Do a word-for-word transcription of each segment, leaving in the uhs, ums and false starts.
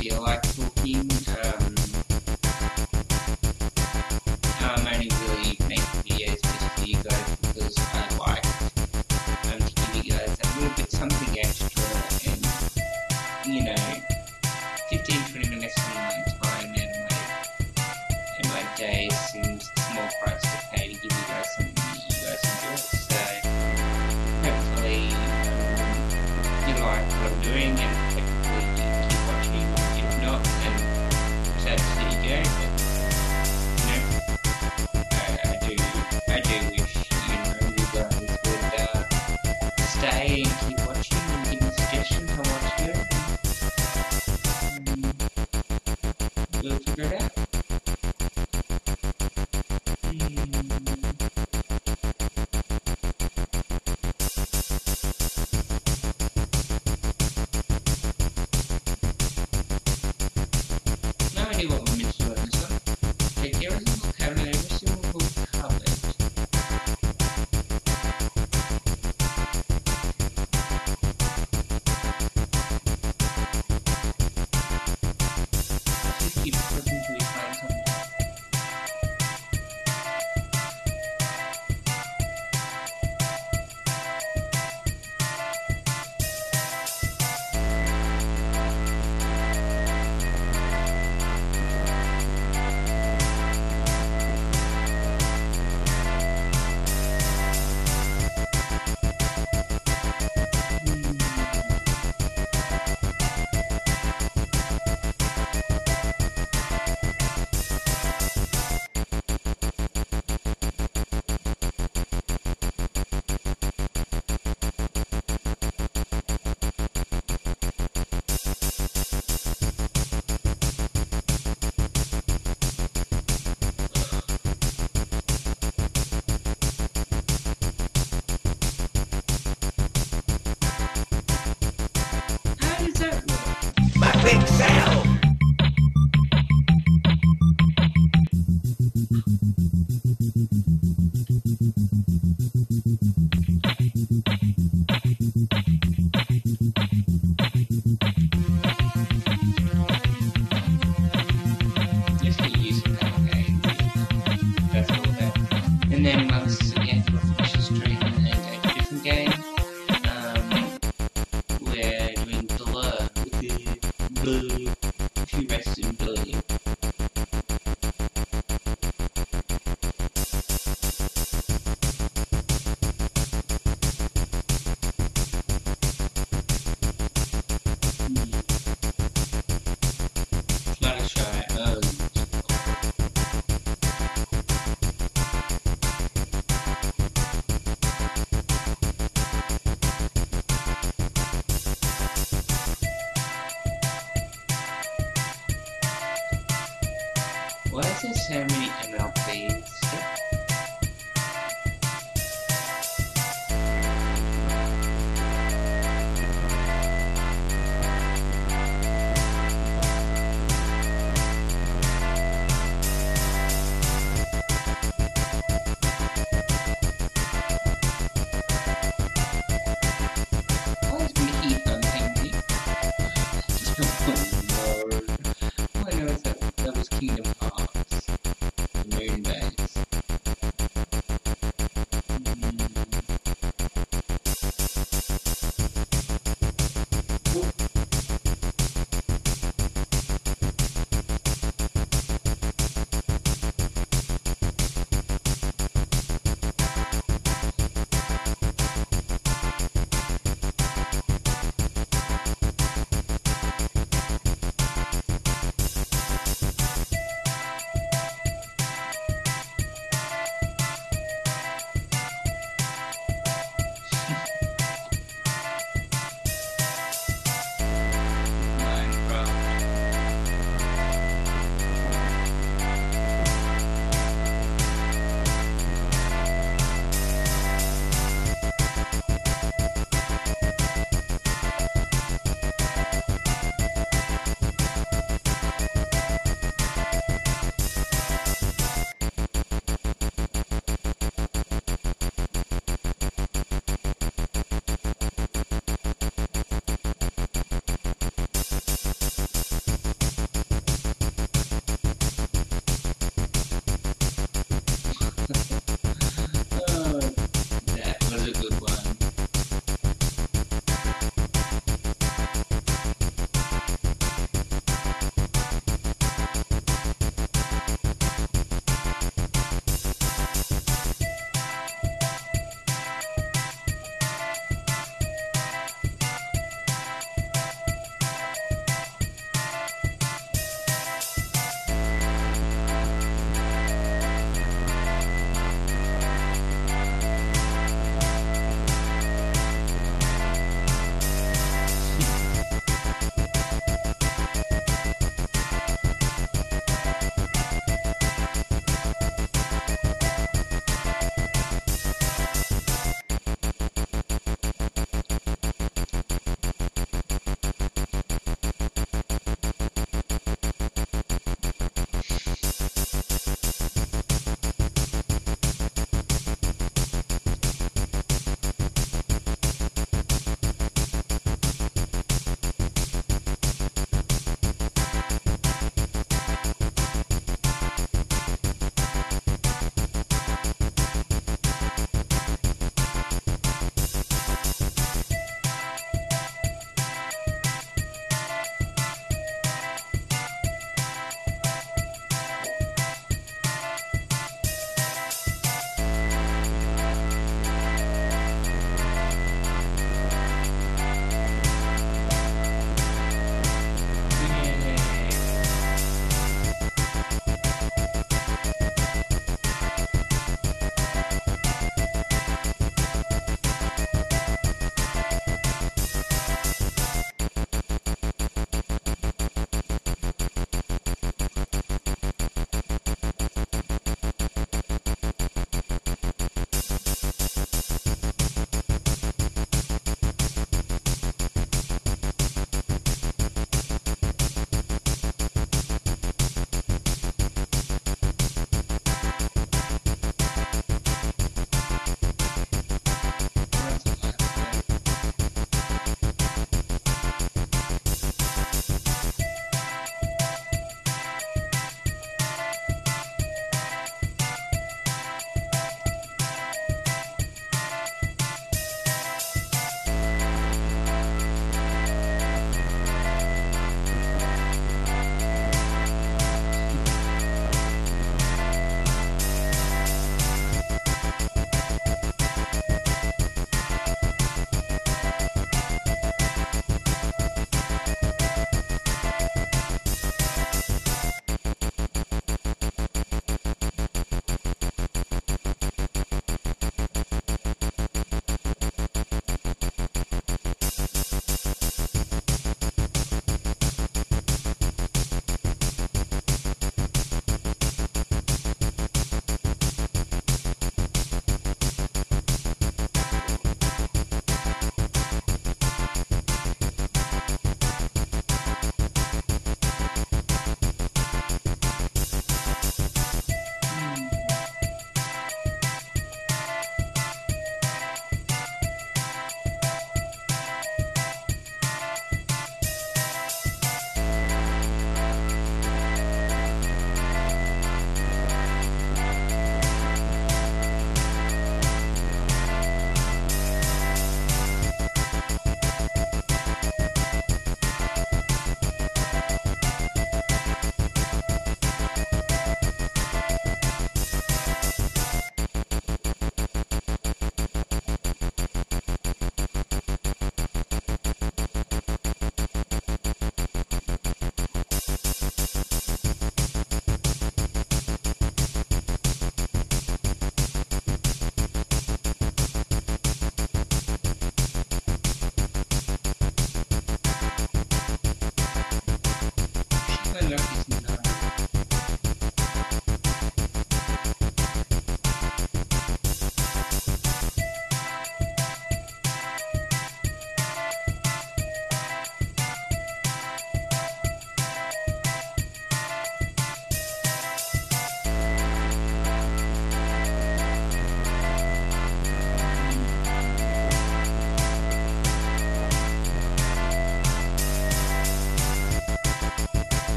feel like talking, um, um, I only really make videos just for you guys because I like um, to give you guys a little bit something extra and, you know, fifteen to twenty minutes of my time and my, and my day seems a small price to pay to give you guys something that you guys enjoy, so hopefully um, you like what I'm doing and we'll figure it out. Hmm. No idea what we're meant to do on this one. Take every single cabinet, every single cupboard. Keep flipping until we find something. My big self! Just keep using that, okay? That's all that. And then once again, we'll finish the stream and then go to a different game. If you rest in blue. Mm. Let us try it. Um, Why is there so many M L Ps? Why is Mickey bumping me? Oh no. All I know is that that was Kingdom Hearts. Moon base.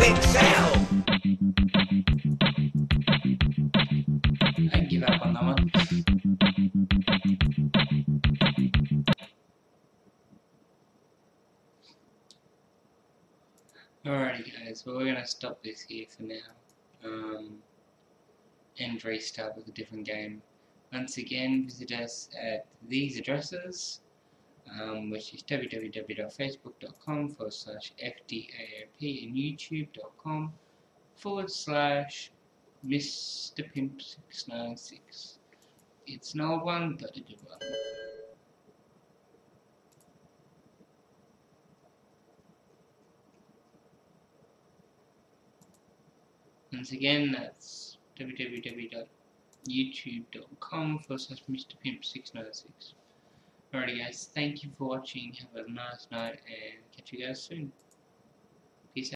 big sale. I give up on that one. Alrighty guys, well, we're gonna stop this here for now. Um, and restart with a different game. Once again, visit us at these addresses, um, which is w w w dot facebook dot com forward slash f d a o p and youtube dot com forward slash Mister Pimp six nine six. It's an old one, but a good one. Once again, that's w w w dot youtube dot com forward slash Mister Pimp six nine six. Alrighty guys, thank you for watching, have a nice night, and catch you guys soon.